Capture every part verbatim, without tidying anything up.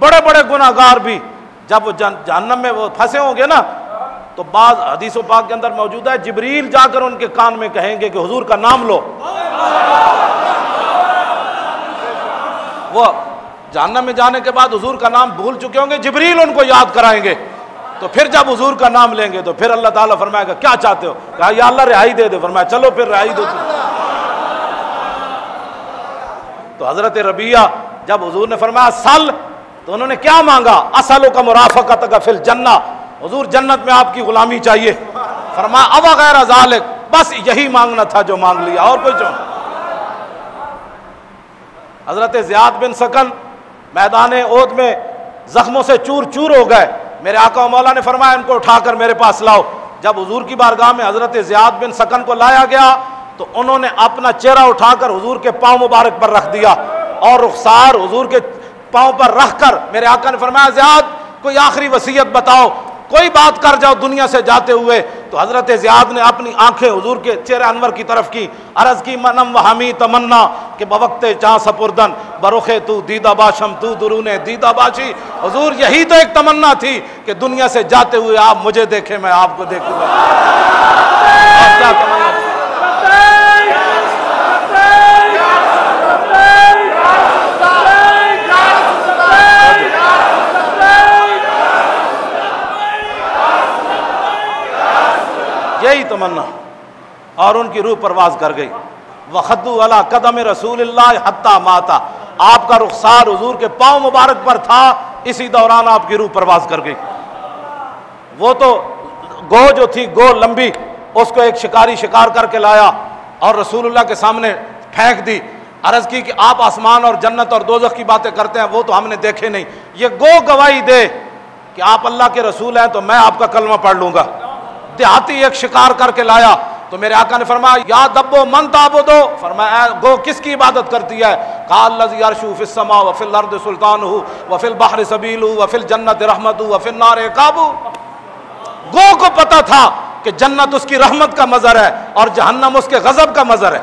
बड़े बड़े गुनाहगार भी जब वो जहन्नम में वो फंसे होंगे ना, तो बाज हदीसों पाक के अंदर मौजूद है, जिब्रील जाकर उनके कान में कहेंगे कि हुजूर का नाम लो। वो जहन्नम में जाने के बाद हुजूर का नाम भूल चुके होंगे, जिब्रील उनको याद कराएंगे, तो फिर जब हुजूर का नाम लेंगे तो फिर अल्लाह ताला फरमाएगा क्या चाहते हो, कहा या अल्लाह रिहाई दे दे, फरमाया चलो फिर रिहाई दो। तो हजरत रबिया जब हुजूर ने फरमाया सल, तो उन्होंने क्या मांगा, असलों का मुराफकत का फिल जन्ना, हुजूर जन्नत में आपकी गुलामी चाहिए। फरमाया अब गैर ज़ालिक, बस यही मांगना था जो मांग लिया, और कोई जो। हजरत ज़ियाद बिन सकन मैदान ओद में जख्मों से चूर चूर हो गए, मेरे आका मौला ने फरमाया इनको उठाकर मेरे पास लाओ। जब हुजूर की बारगाह में हजरत ज़ियाद बिन सकन को लाया गया तो उन्होंने अपना चेहरा उठाकर हुजूर के पाँव मुबारक पर रख दिया और रुखसार हुजूर के पाँव पर रखकर मेरे आका ने फरमाया ज़ियाद कोई आखिरी वसीयत बताओ, कोई बात कर जाओ दुनिया से जाते हुए। तो हजरत ज़ियाद ने अपनी आंखें हुजूर के चेहरे अनवर की तरफ की, अर्ज की मनम व हामी तमन्ना के बवक्ते चाँ सपुरदन बरुखे तू दीदा बाशम तू दुरूने दीदा बाशी, हुजूर यही तो एक तमन्ना थी कि दुनिया से जाते हुए आप मुझे देखें, मैं आपको देखूंगा। आप क्या तमन्ना थी? यही तमन्ना, और उनकी रूह परवाज कर गई। वखदू अला कदम रसूलिल्लाह हत्ता माता, आपका रुखसार हुजूर के पाँव मुबारक पर था, इसी दौरान आपकी रूह परवाज कर गई। वो तो गो जो थी गो लंबी, उसको एक शिकारी शिकार करके लाया और रसूलुल्लाह के सामने फेंक दी। अर्ज की कि आप आसमान और जन्नत और दोजख की बातें करते हैं, वो तो हमने देखे नहीं, ये गो गवाही दे कि आप अल्लाह के रसूल हैं तो मैं आपका कलमा पढ़ लूँगा। देहाती एक शिकार करके लाया तो मेरे आका ने फरमाया या दब्बो मन ताबो दो, फरमाया गो किसकी इबादत करती है, कहा अल्लज़ी अर्शु फिस समा व फिल अर्द सुल्तान हु व फिल बहर सबील हु व फिल जन्नत रहमत हु व फिल नार इकाबु। गो को पता था कि जन्नत उसकी रहमत का मज़र है और जहन्नम उसके गजब का मज़र है।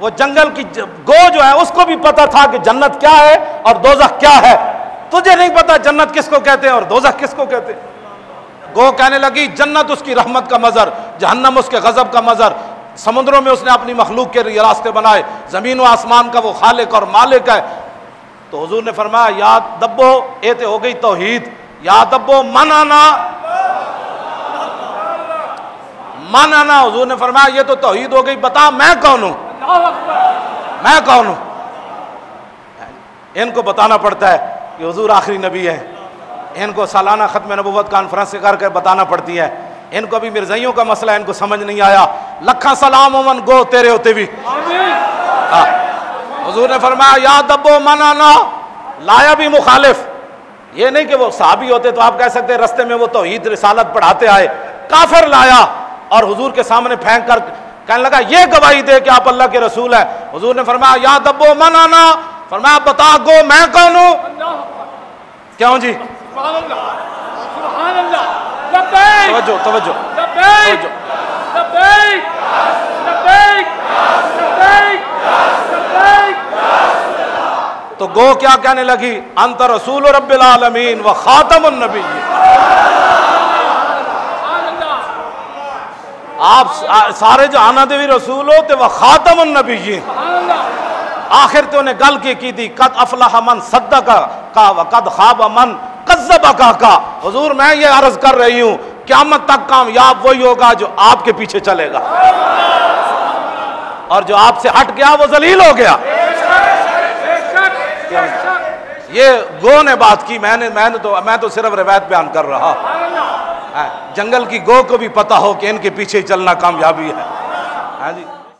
वो जंगल की गो जो है उसको भी पता था कि जन्नत क्या है और दोजख क्या है, तुझे नहीं पता जन्नत किसको कहते हैं और दोजख किसको कहते हैं। गो कहने लगी जन्नत उसकी रहमत का मज़र, जहन्नम उसके गज़ब का मज़र। समुद्रों में उसने अपनी मखलूक के लिए रास्ते बनाए, ज़मीन व आसमान का वो खालिक और मालिक है। तो हुजूर ने फरमाया या दब्बो, ए तो हो गई तौहीद, या दब्बो मन आना मन आना। हुजूर ने फरमाया ये तो तौहीद हो गई, बता मैं कौन हूँ, मैं कौन हूँ। इनको बताना पड़ता है कि हुजूर आखिरी नबी हैं, इनको सालाना खत्म नबूवत कॉन्फ्रेंस करके बताना पड़ती है। इनको भी मिर्जाइयों का मसला इनको समझ नहीं आया। लखा सलाम ओमन गो तेरे होते भी। हुजूर ने फरमाया या दब्बो मनाना, लाया भी मुखालिफ। ये नहीं कि वो सहाबी होते तो आप कह सकते रस्ते में वो तौहीद रिसालत पढ़ाते आए, काफिर लाया और हुजूर के सामने फेंक कर कहने लगा ये गवाही दे कि आप अल्लाह के रसूल हैं। हुजूर ने फरमाया या दब्बो मनाना, फरमाया बता गो मैं कौन हूँ। क्यों जी तवज्जो, तवज्जो, तवज्जो। तो गो क्या कहने लगी, अंत रसूल रब्बिल आलमीन व खातमुन नबीय्यीन। आप सारे जहाना दे रसूल हो ते व खातमुन नबीय्यीन। आखिर तो उन्हें गल की की थी, कद अफलाह मन सद्दका का व कद खाब मन का। हुजूर मैं ये अर्ज कर रही हूं क़यामत तक कामयाब वही होगा जो आपके पीछे चलेगा, और जो आपसे हट गया वो जलील हो गया। ये गो ने बात की, मैंने मैंने तो मैं तो सिर्फ रिवायत बयान कर रहा। जंगल की गो को भी पता हो कि इनके पीछे चलना कामयाबी है। हाँ जी।